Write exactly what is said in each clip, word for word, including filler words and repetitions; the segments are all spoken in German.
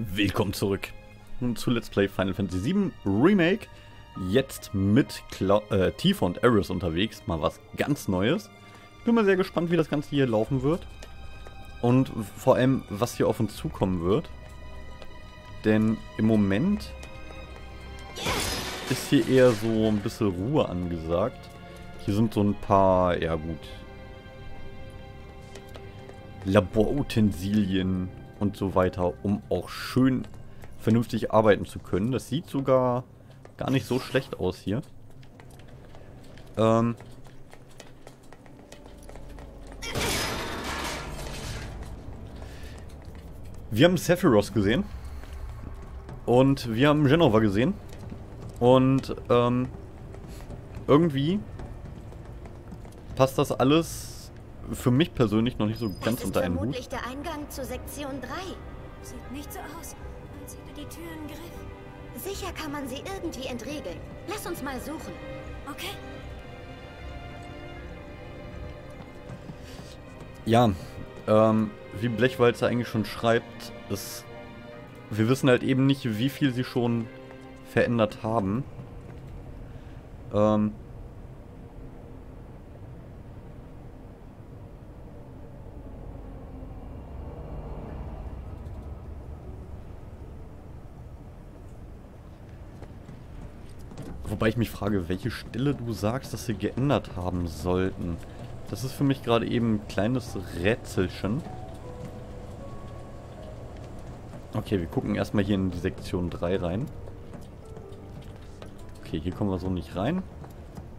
Willkommen zurück zu Let's Play Final Fantasy sieben Remake. Jetzt mit Cla äh, Tifa und Aerith unterwegs. Mal was ganz Neues. Ich bin mal sehr gespannt, wie das Ganze hier laufen wird. Und vor allem, was hier auf uns zukommen wird. Denn im Moment ist hier eher so ein bisschen Ruhe angesagt. Hier sind so ein paar, ja gut, Laborutensilien und so weiter, um auch schön vernünftig arbeiten zu können. Das sieht sogar gar nicht so schlecht aus hier. Ähm wir haben Sephiroth gesehen und wir haben Jenova gesehen und ähm, irgendwie passt das alles für mich persönlich noch nicht so ganz unter einen Hut. Das ist vermutlich der Eingang zur Sektion drei. Sieht nicht so aus, als hätte die Tür einen Griff. Sicher kann man sie irgendwie entriegeln. Lass uns mal suchen. Okay? Ja, ähm, wie Blechwalzer eigentlich schon schreibt, ist, wir wissen halt eben nicht, wie viel sie schon verändert haben. Ähm... Wobei ich mich frage, welche Stelle du sagst, dass sie geändert haben sollten. Das ist für mich gerade eben ein kleines Rätselchen. Okay, wir gucken erstmal hier in die Sektion drei rein. Okay, hier kommen wir so nicht rein.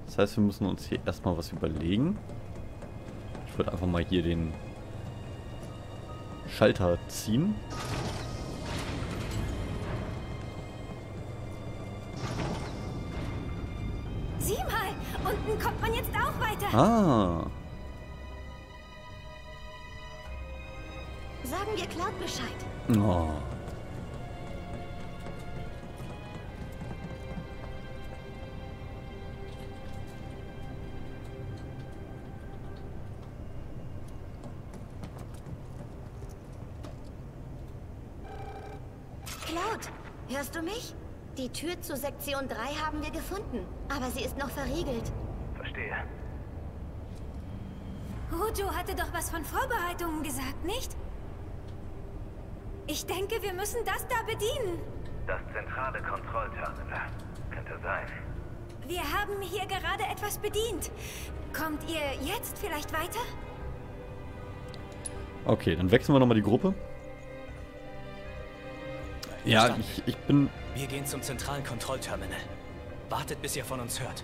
Das heißt, wir müssen uns hier erstmal was überlegen. Ich würde einfach mal hier den Schalter ziehen. Ah. Sagen wir Cloud Bescheid. Oh. Cloud, hörst du mich? Die Tür zur Sektion drei haben wir gefunden, aber sie ist noch verriegelt. Verstehe. Hojo hatte doch was von Vorbereitungen gesagt, nicht? Ich denke, wir müssen das da bedienen. Das zentrale Kontrollterminal. Könnte sein. Wir haben hier gerade etwas bedient. Kommt ihr jetzt vielleicht weiter? Okay, dann wechseln wir nochmal die Gruppe. Ja, ich, ich bin... Wir gehen zum zentralen Kontrollterminal. Wartet, bis ihr von uns hört.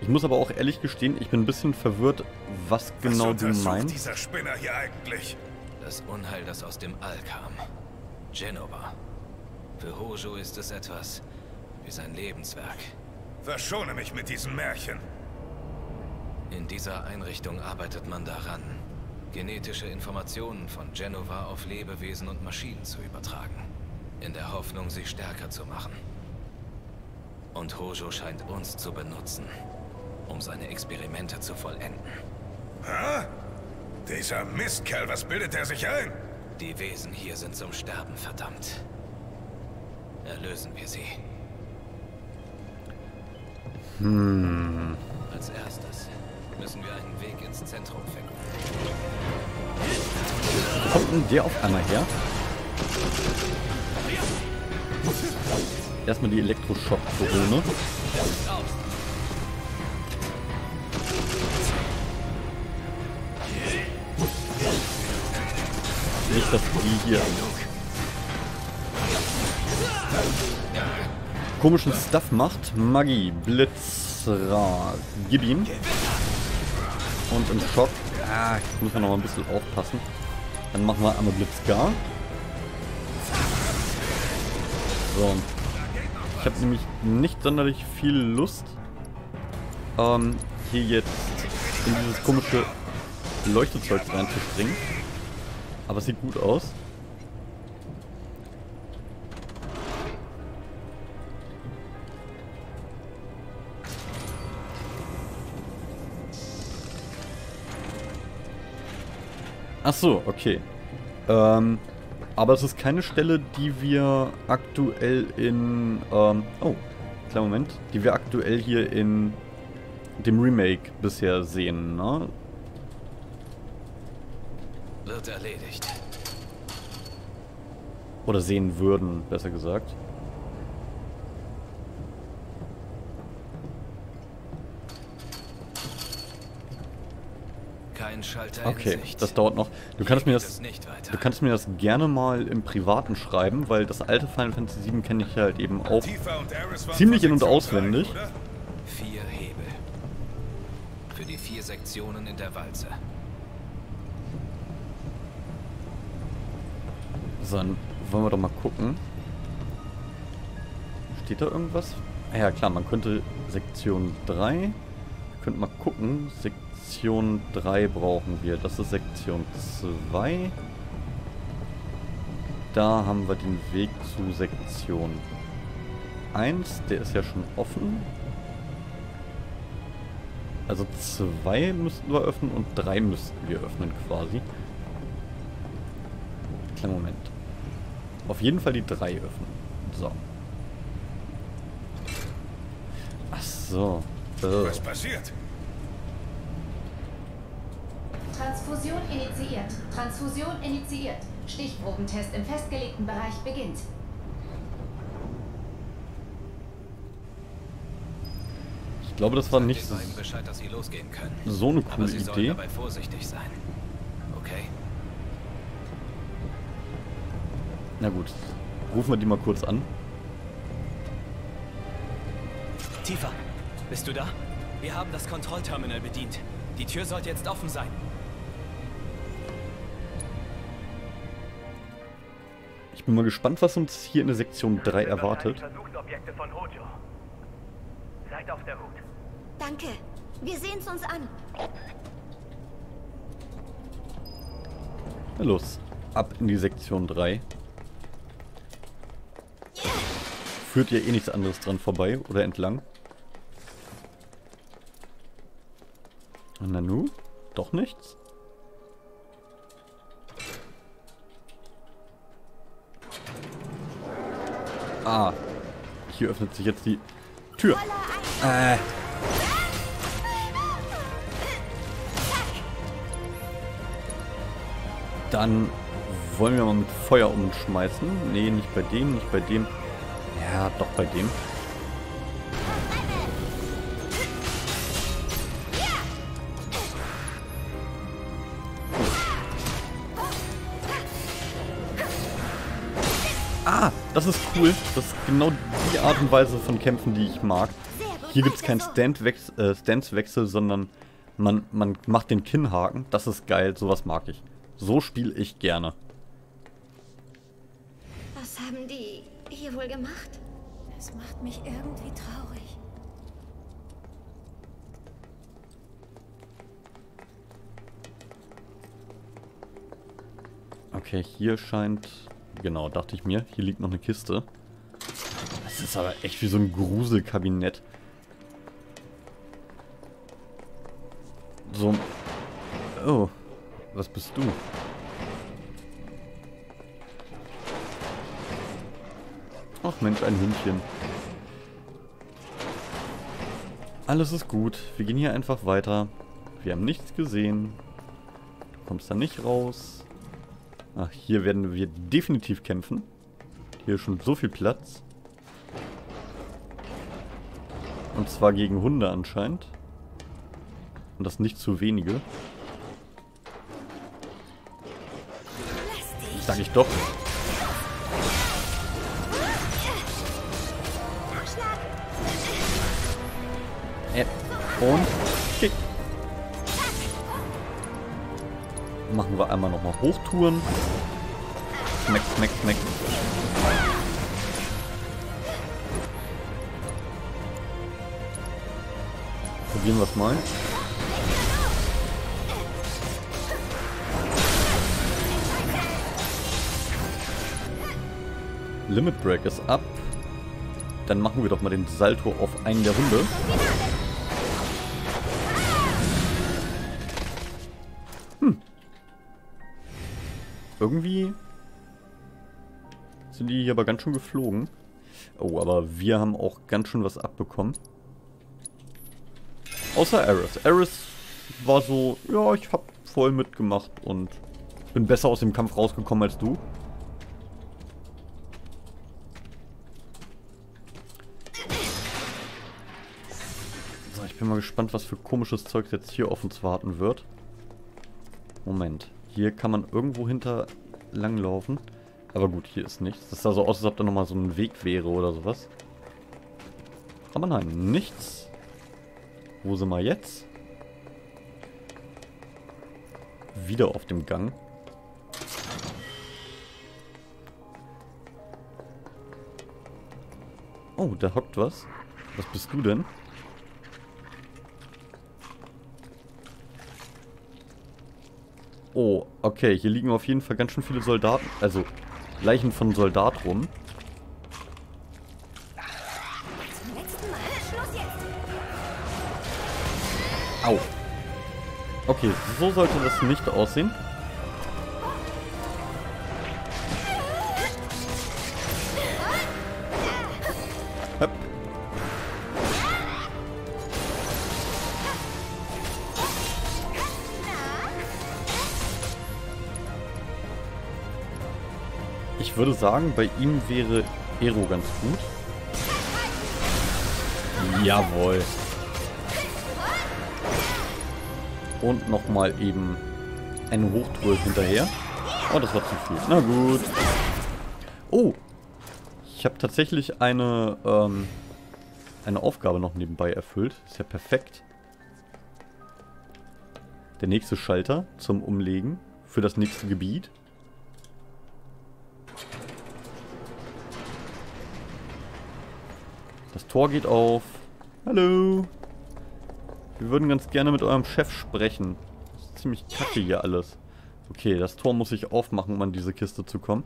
Ich muss aber auch ehrlich gestehen, ich bin ein bisschen verwirrt, was genau du meinst. Was untersucht dieser Spinner hier eigentlich? Das Unheil, das aus dem All kam. Jenova. Für Hojo ist es etwas wie sein Lebenswerk. Verschone mich mit diesen Märchen. In dieser Einrichtung arbeitet man daran, genetische Informationen von Jenova auf Lebewesen und Maschinen zu übertragen. In der Hoffnung, sie stärker zu machen. Und Hojo scheint uns zu benutzen, um seine Experimente zu vollenden. Ha? Dieser Mistkerl, was bildet er sich ein? Die Wesen hier sind zum Sterben verdammt. Erlösen wir sie. Hm. Als erstes müssen wir einen Weg ins Zentrum finden. Kommt denn der auf einmal her? Erstmal die Elektroschock-Krone. Nicht, dass die hier komischen Stuff macht. Magie, Blitzra, gib ihm. Und im Schock, ah, jetzt müssen wir noch mal ein bisschen aufpassen. Dann machen wir einmal Blitzgar. So. Ich habe nämlich nicht sonderlich viel Lust, ähm, hier jetzt in dieses komische Leuchtezeug reinzuspringen. Aber es sieht gut aus. Ach so, okay. Ähm, Aber es ist keine Stelle, die wir aktuell in... Ähm, oh, kleiner Moment. Die wir aktuell hier in dem Remake bisher sehen, ne? Wird erledigt. Oder sehen würden, besser gesagt. Okay, das dauert noch. Du kannst mir das, du kannst mir das gerne mal im Privaten schreiben, weil das alte Final Fantasy sieben kenne ich halt eben auch ziemlich in- und auswendig. Vier Hebel für die vier Sektionen in der Walze. So, dann wollen wir doch mal gucken. Steht da irgendwas? Ah ja, klar, man könnte Sektion drei. Wir könnten mal gucken. Sektion drei brauchen wir. Das ist Sektion zwei. Da haben wir den Weg zu Sektion eins. Der ist ja schon offen. Also zwei müssten wir öffnen und drei müssten wir öffnen quasi. Kleinen Moment. Auf jeden Fall die drei öffnen. So. Ach so. Oh. Was passiert? Transfusion initiiert. Transfusion initiiert. Stichprobentest im festgelegten Bereich beginnt. Ich glaube, das war nicht so, Bescheid, dass sie losgehen können. So eine coole Aber sie Idee. Sollen dabei vorsichtig sein. Okay. Na gut. Rufen wir die mal kurz an. Tifa, bist du da? Wir haben das Kontrollterminal bedient. Die Tür sollte jetzt offen sein. Ich bin mal gespannt, was uns hier in der Sektion drei erwartet. Versuchsobjekte von Hojo. Seid auf der Hut. Danke. Wir sehen's uns an. Na los. Ab in die Sektion drei. Führt ja eh nichts anderes dran vorbei oder entlang. Nanu? Doch nichts? Ah, hier öffnet sich jetzt die Tür. Äh. Dann wollen wir mal mit Feuer umschmeißen. Nee, nicht bei dem, nicht bei dem. Ja, doch bei dem. Das ist cool. Das ist genau die Art und Weise von Kämpfen, die ich mag. Hier gibt es keinen Standwechsel, äh, Standwechsel, sondern man, man macht den Kinnhaken. Das ist geil. Sowas mag ich. So spiele ich gerne. Was haben die hier wohl gemacht? Das macht mich irgendwie traurig. Okay, hier scheint... Genau, dachte ich mir. Hier liegt noch eine Kiste. Das ist aber echt wie so ein Gruselkabinett. So. Oh. Was bist du? Ach Mensch, ein Hündchen. Alles ist gut. Wir gehen hier einfach weiter. Wir haben nichts gesehen. Du kommst da nicht raus. Ach, hier werden wir definitiv kämpfen. Hier ist schon so viel Platz. Und zwar gegen Hunde anscheinend. Und das nicht zu wenige. Sag ich doch. Äh, und Kick. Machen wir einmal nochmal Hochtouren. Smack, smack, smack. Probieren wir es mal. Limit Break ist ab. Dann machen wir doch mal den Salto auf einen der Hunde. Irgendwie sind die hier aber ganz schön geflogen. Oh, aber wir haben auch ganz schön was abbekommen. Außer Aerith. Aerith war so, ja, ich hab voll mitgemacht und bin besser aus dem Kampf rausgekommen als du. So, ich bin mal gespannt, was für komisches Zeug jetzt hier auf uns warten wird. Moment, hier kann man irgendwo hinter langlaufen. Aber gut, hier ist nichts. Das sah so aus, als ob da nochmal so ein Weg wäre oder sowas. Aber nein, nichts. Wo sind wir jetzt? Wieder auf dem Gang. Oh, da hockt was. Was bist du denn? Oh, okay. Hier liegen auf jeden Fall ganz schön viele Soldaten. Also... Leichen von Soldat rum. Au. Okay, so sollte das nicht aussehen. Höpp. Ich würde sagen, bei ihm wäre Ero ganz gut. Jawohl. Und nochmal eben eine Hochtruhe hinterher. Oh, das war zu viel. Na gut. Oh, ich habe tatsächlich eine, ähm, eine Aufgabe noch nebenbei erfüllt. Ist ja perfekt. Der nächste Schalter zum Umlegen für das nächste Gebiet. Das Tor geht auf. Hallo. Wir würden ganz gerne mit eurem Chef sprechen. Das ist ziemlich kacke hier alles. Okay, das Tor muss ich aufmachen, um an diese Kiste zu kommen.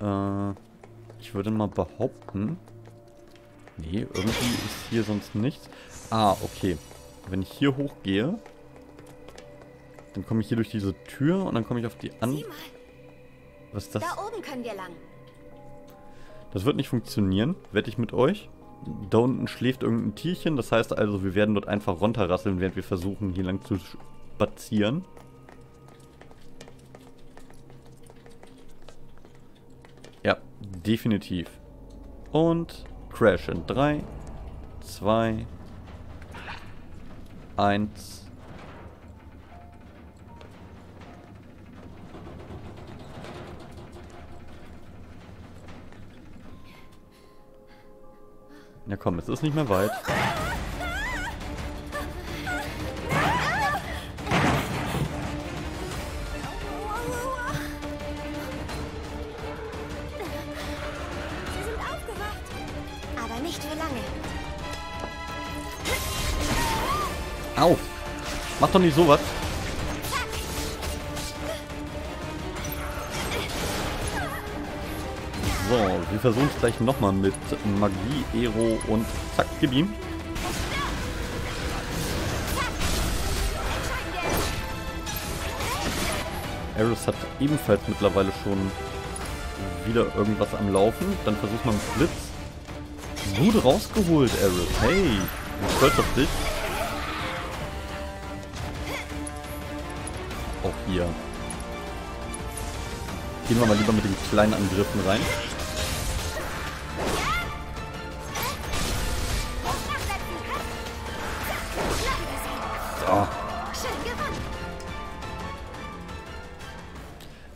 Äh, ich würde mal behaupten... Nee, irgendwie ist hier sonst nichts. Ah, okay. Wenn ich hier hochgehe, dann komme ich hier durch diese Tür und dann komme ich auf die andere... Was ist das? Da oben können wir lang. Das wird nicht funktionieren, wette ich mit euch. Da unten schläft irgendein Tierchen, das heißt also, wir werden dort einfach runterrasseln, während wir versuchen, hier lang zu spazieren. Ja, definitiv. Und Crash in drei, zwei, eins... Ja komm, es ist nicht mehr weit. Sie sind aufgewacht, aber nicht für lange. Au! Mach doch nicht sowas. So, wir versuchen es gleich nochmal mit Magie, Ero und zack, gib ihm. Aerith hat ebenfalls mittlerweile schon wieder irgendwas am Laufen. Dann versucht man mit Blitz. Gut rausgeholt, Aerith. Hey, ich bin stolz auf dich. Auch hier. Gehen wir mal lieber mit den kleinen Angriffen rein.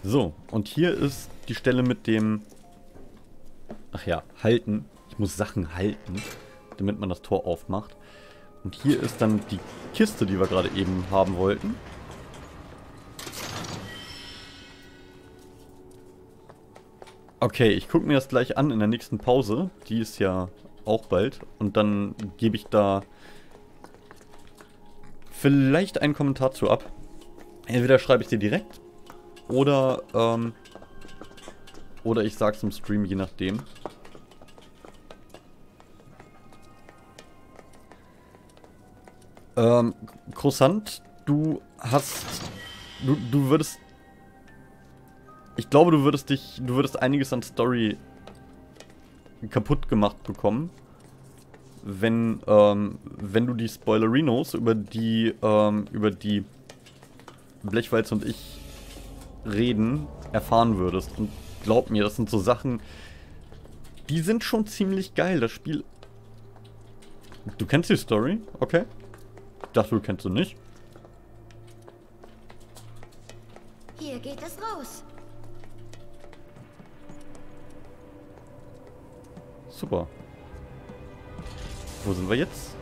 So, und hier ist die Stelle mit dem, ach ja, halten. Ich muss Sachen halten, damit man das Tor aufmacht. Und hier ist dann die Kiste, die wir gerade eben haben wollten. Okay, ich gucke mir das gleich an in der nächsten Pause. Die ist ja auch bald. Und dann gebe ich da vielleicht einen Kommentar zu ab. Entweder schreibe ich dir direkt. Oder, ähm, oder ich sag's im Stream, je nachdem. Ähm, Croissant du hast... Du, du würdest... Ich glaube, du würdest dich... Du würdest einiges an Story kaputt gemacht bekommen, wenn, ähm, wenn du die Spoilerinos, über die, ähm, über die Blechwalz und ich reden, erfahren würdest. Und glaub mir, das sind so Sachen, die sind schon ziemlich geil. Das Spiel... Du kennst die Story? Okay. Ich dachte, du kennst sie nicht. Hier geht es raus. Super. Wo sind wir jetzt?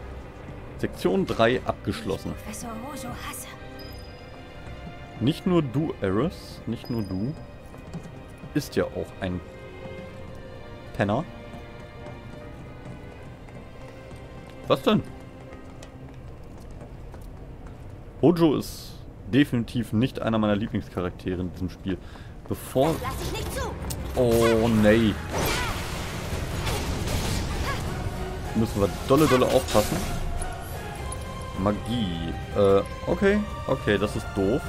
Sektion drei abgeschlossen. Professor Hojo hasse. Nicht nur du, Aerith, nicht nur du, ist ja auch ein Penner. Was denn? Hojo ist definitiv nicht einer meiner Lieblingscharaktere in diesem Spiel. Bevor... Oh, nee. Müssen wir dolle, dolle aufpassen. Magie. Äh, okay. Okay, das ist doof.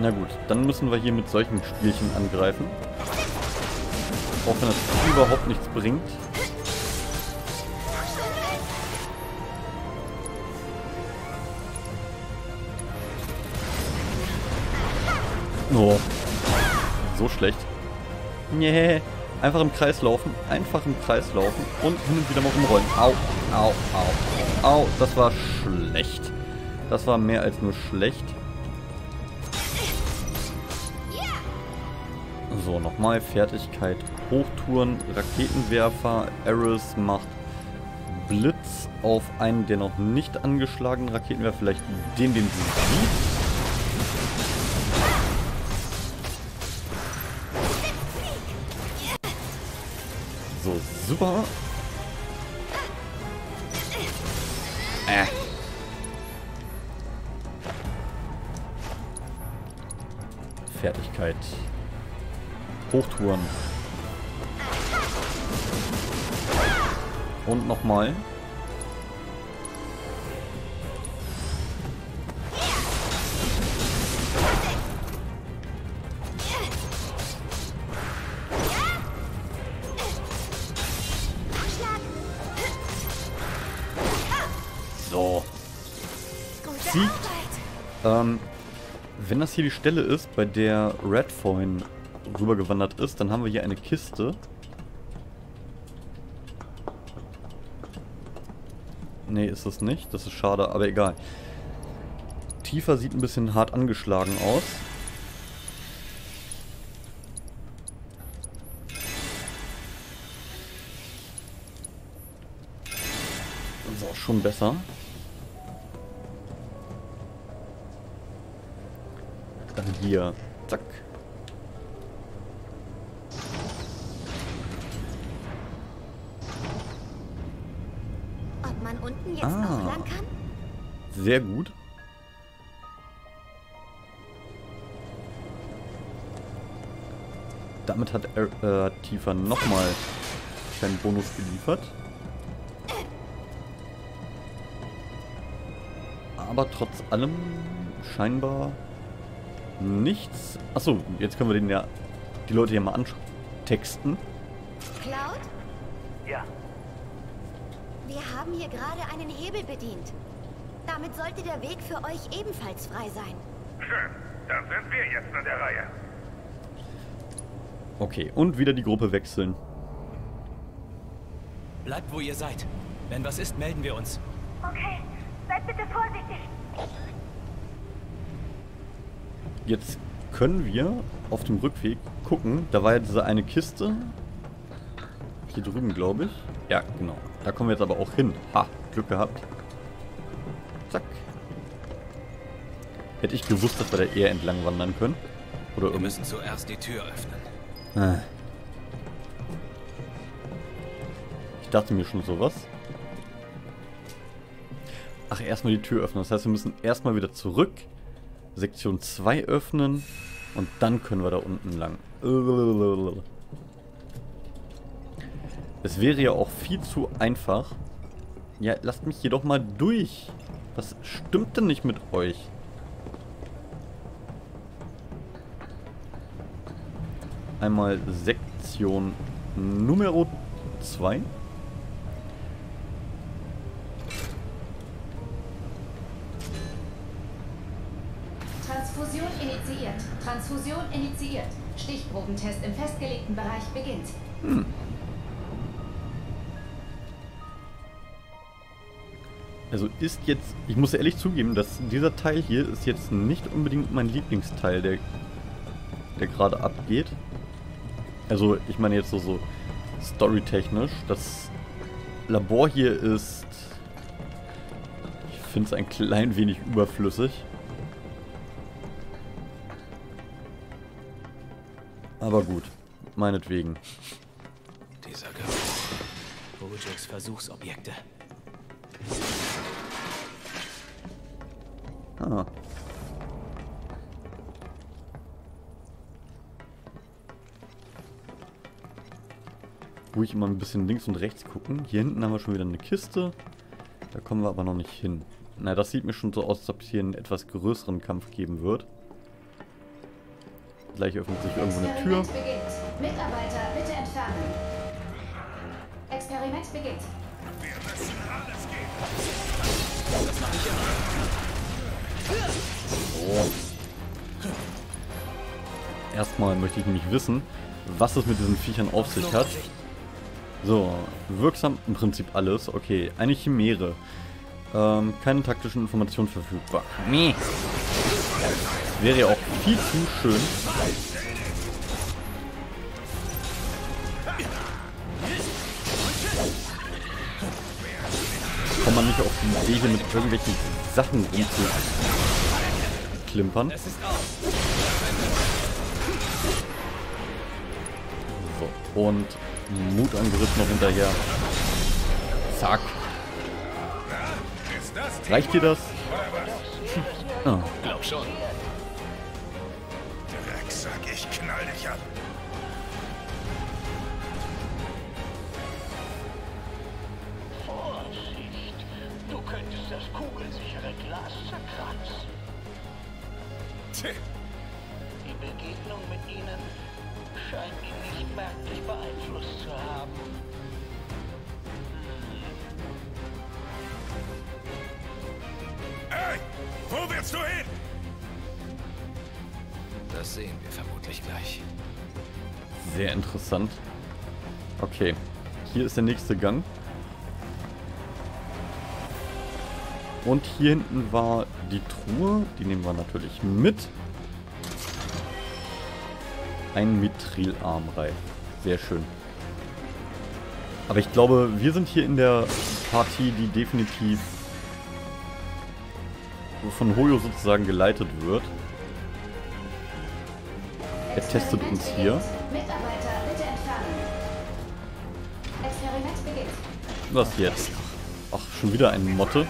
Na gut, dann müssen wir hier mit solchen Spielchen angreifen. Auch wenn das überhaupt nichts bringt. Oh. So schlecht. Nee. Einfach im Kreis laufen, einfach im Kreis laufen und hin und wieder mal rumrollen. Au, au, au, au. Das war schlecht. Das war mehr als nur schlecht. So, nochmal Fertigkeit. Hochtouren, Raketenwerfer. Aerith macht Blitz auf einen der noch nicht angeschlagenen Raketenwerfer. Vielleicht den, den sie sieht. So, super. Äh. Fertigkeit. Hochtouren. Und nochmal. Ähm, wenn das hier die Stelle ist, bei der Red vorhin rübergewandert ist, dann haben wir hier eine Kiste. Nee, ist das nicht. Das ist schade, aber egal. Tifa sieht ein bisschen hart angeschlagen aus. So, schon besser. Hier, zack. Ob man unten jetzt ah. noch lang kann? Sehr gut. Damit hat äh, Tifa nochmal seinen Bonus geliefert. Aber trotz allem scheinbar nichts. Achso, jetzt können wir den ja die Leute hier mal antexten. Cloud? Ja. Wir haben hier gerade einen Hebel bedient. Damit sollte der Weg für euch ebenfalls frei sein. Schön, dann sind wir jetzt an der Reihe. Okay, und wieder die Gruppe wechseln. Bleibt, wo ihr seid. Wenn was ist, melden wir uns. Okay, seid bitte vorsichtig. Jetzt können wir auf dem Rückweg gucken. Da war jetzt diese eine Kiste. Hier drüben, glaube ich. Ja, genau. Da kommen wir jetzt aber auch hin. Ha, Glück gehabt. Zack. Hätte ich gewusst, dass wir da eher entlang wandern können. Oder wir müssen zuerst die Tür öffnen. Ich dachte mir schon sowas. Ach, erstmal die Tür öffnen. Das heißt, wir müssen erstmal wieder zurück. Sektion zwei öffnen und dann können wir da unten lang. Es wäre ja auch viel zu einfach, Ja, lasst mich jedoch mal durch. Was stimmt denn nicht mit euch? Einmal Sektion Nummer zwei. Transfusion initiiert. Transfusion initiiert. Stichprobentest im festgelegten Bereich beginnt. Hm. Also ist jetzt, ich muss ehrlich zugeben, dass dieser Teil hier ist jetzt nicht unbedingt mein Lieblingsteil, der, der gerade abgeht. Also ich meine jetzt so, so storytechnisch. Das Labor hier ist, ich finde es ein klein wenig überflüssig. Aber gut, meinetwegen. Dieser Geruch. Hojos Versuchsobjekte. Ah. Ruhig immer ein bisschen links und rechts gucken. Hier hinten haben wir schon wieder eine Kiste. Da kommen wir aber noch nicht hin. Na, das sieht mir schon so aus, als ob es hier einen etwas größeren Kampf geben wird. Gleich öffnet sich irgendwo eine Tür. Experiment beginnt. Mitarbeiter, bitte entfernen. Experiment beginnt. Wir müssen alles geben. Das mache ich immer. Oh. Erstmal möchte ich nämlich wissen, was es mit diesen Viechern auf sich hat. So, wirksam im Prinzip alles. Okay, eine Chimäre. Ähm, keine taktischen Informationen verfügbar. Nee. Wäre ja auch viel zu schön. Kann man nicht auf die Idee, hier mit irgendwelchen Sachen rumzuklimpern. So, und Mutangriff noch hinterher. Zack. Reicht dir das? Oh. Glaub schon. Drecksack, ich knall dich ab. Vorsicht, du könntest das kugelsichere Glas zerkratzen. Tch. Die Begegnung mit ihnen scheint ihn nicht merklich beeinflusst zu haben. Hey, wo willst du hin? Das sehen wir vermutlich gleich. Sehr interessant. Okay, hier ist der nächste Gang. Und hier hinten war die Truhe. Die nehmen wir natürlich mit. Ein Mithril-Armreif. Sehr schön. Aber ich glaube, wir sind hier in der Partie, die definitiv von Hojo sozusagen geleitet wird. Er testet uns hier. Mitarbeiter, bitte entfernen. Experiment beginnt. Was jetzt? Ach, schon wieder eine Motte.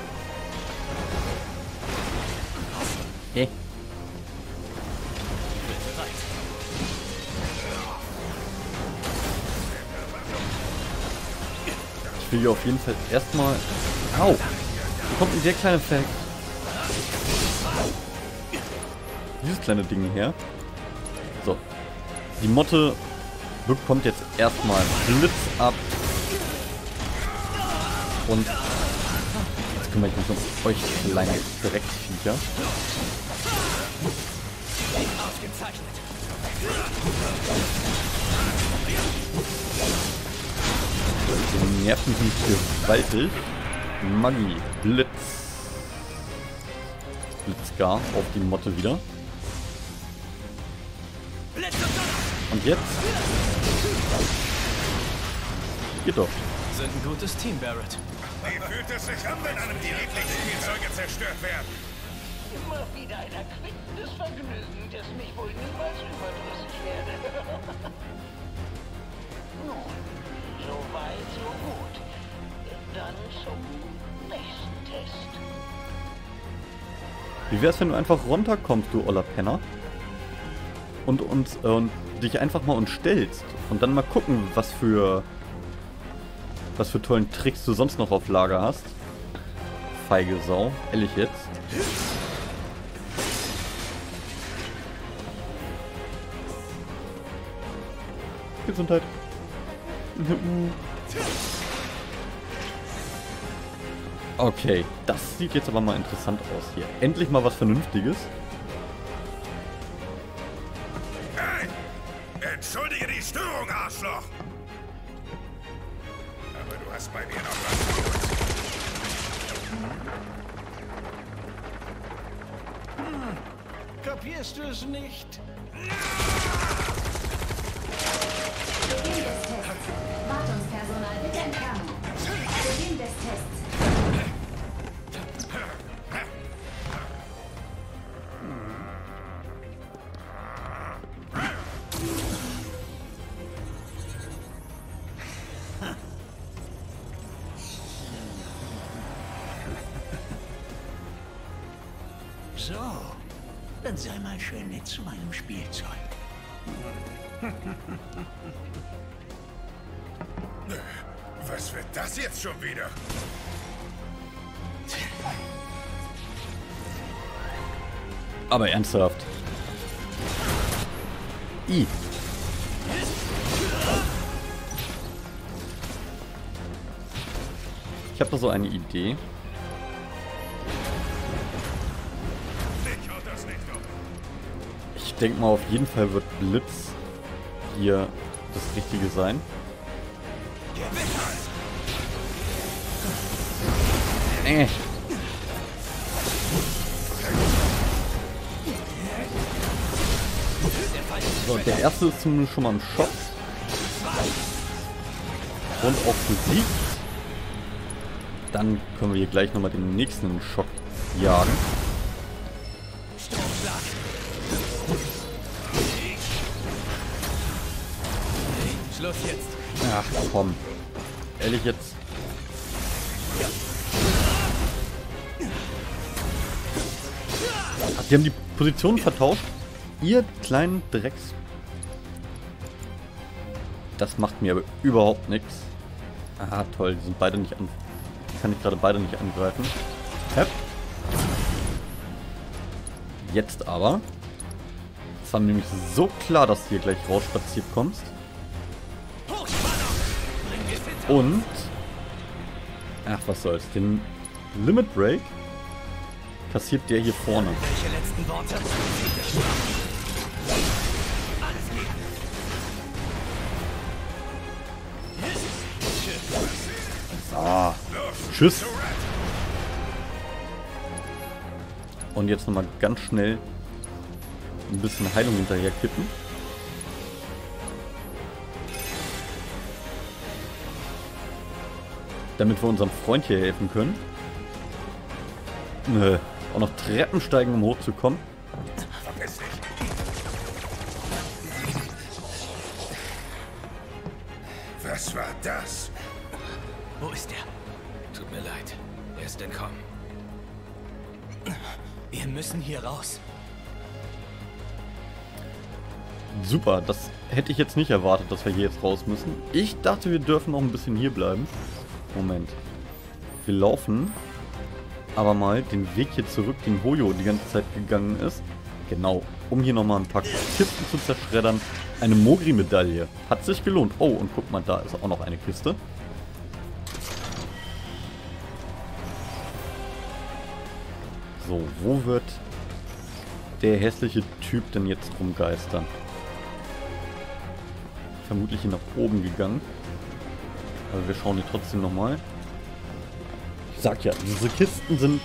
Hey. Ich will hier auf jeden Fall erstmal. Au! Hier kommt ein sehr kleiner Feld. Dieses kleine Ding her. So. Die Motte bekommt jetzt erstmal Blitz ab. Und jetzt kümmere ich mich um euch kleine Drecksviecher. Die Nerven sind gewaltig. Magie. Blitz. Blitzgar auf die Motte wieder. Und jetzt? Geht doch. Sind ein gutes Team, Barrett. Wie fühlt es sich an, wenn einem die lieblichen Spielzeuge zerstört werden? Immer wieder ein erquickendes Vergnügen, das mich wohl niemals überdrüssig werde. Nun, so weit, so gut. Dann zum nächsten Test. Wie wär's, wenn du einfach runterkommst, du oller Penner? Und uns äh, und dich einfach mal uns stellst und dann mal gucken, was für was für tollen Tricks du sonst noch auf Lager hast. Feige Sau, ehrlich jetzt. Gesundheit. Okay, das sieht jetzt aber mal interessant aus hier. Endlich mal was Vernünftiges. Hey, entschuldige die Störung, Arschloch! Aber du hast bei mir noch was gemacht. Hm, kapierst du es nicht? Wartungspersonal bitte entfernen. Beginn des Tests. So, dann sei mal schön nett zu meinem Spielzeug. Was wird das jetzt schon wieder? Aber ernsthaft. I. Ich habe da so eine Idee. Ich denke mal, auf jeden Fall wird Blitz hier das Richtige sein. Äh. So, der erste ist zumindest schon mal im Shop. Und auch besiegt. Dann können wir hier gleich nochmal den nächsten Schock jagen. Schluss jetzt. Ach komm. Ehrlich jetzt. Die haben die Positionen vertauscht. Ihr kleinen Drecks. Das macht mir aber überhaupt nichts. Ah, toll. Die sind beide nicht an. Kann ich gerade beide nicht angreifen. Hep. Jetzt aber. Es war nämlich so klar, dass du hier gleich rausspaziert kommst. Und. Ach, was soll's. Den Limit Break passiert der hier vorne. Ah, tschüss. Und jetzt nochmal ganz schnell ein bisschen Heilung hinterher kippen. Damit wir unserem Freund hier helfen können. Nö. Auch noch Treppen steigen, um hochzukommen. Was war das? Wo ist er? Tut mir leid. Er ist entkommen. Wir müssen hier raus. Super, das hätte ich jetzt nicht erwartet, dass wir hier jetzt raus müssen. Ich dachte, wir dürfen noch ein bisschen hier bleiben. Moment. Wir laufen aber mal den Weg hier zurück, den Hojo die ganze Zeit gegangen ist. Genau, um hier nochmal ein paar Kisten zu zerschreddern. Eine Mogri-Medaille. Hat sich gelohnt. Oh, und guck mal, da ist auch noch eine Kiste. So, wo wird der hässliche Typ denn jetzt rumgeistern? Vermutlich hier nach oben gegangen. Aber wir schauen hier trotzdem nochmal. Ich sag ja, diese Kisten sind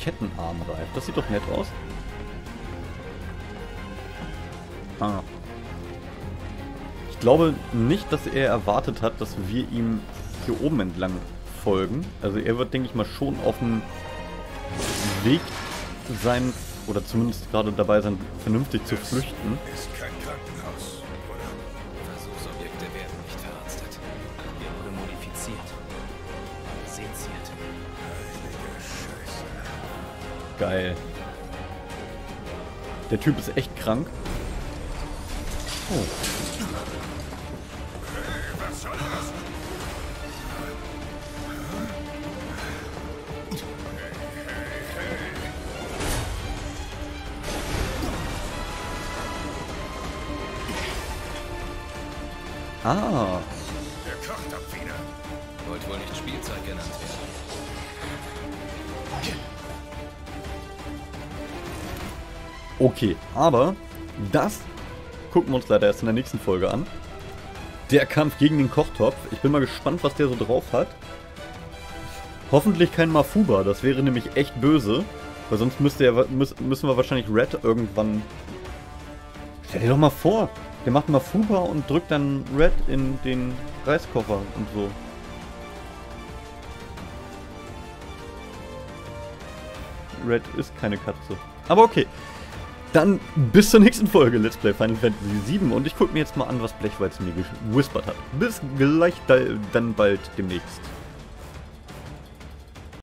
Kettenarmreif. Das sieht doch nett aus. Ah. Ich glaube nicht, dass er erwartet hat, dass wir ihm hier oben entlang folgen. Also er wird, denke ich mal, schon auf dem Weg sein, oder zumindest gerade dabei sein, vernünftig zu flüchten. Ist kein Krankenhaus, oder? Versuchsobjekte werden nicht verarztet. Er wurde modifiziert. Seziert. Geil. Der Typ ist echt krank. Oh. Ah. Der kocht ab wieder. Wollt wohl nicht Spielzeug genannt werden. Okay, aber das gucken wir uns leider erst in der nächsten Folge an. Der Kampf gegen den Kochtopf. Ich bin mal gespannt, was der so drauf hat. Hoffentlich kein Mafuba, das wäre nämlich echt böse. Weil sonst müsste ja, müssen wir wahrscheinlich Red irgendwann... Stell dir doch mal vor, der macht Mafuba und drückt dann Red in den Reiskoffer und so. Red ist keine Katze. Aber okay. Dann bis zur nächsten Folge Let's Play Final Fantasy sieben und ich gucke mir jetzt mal an, was Blechweizen mir gewispert hat. Bis gleich, dann bald demnächst.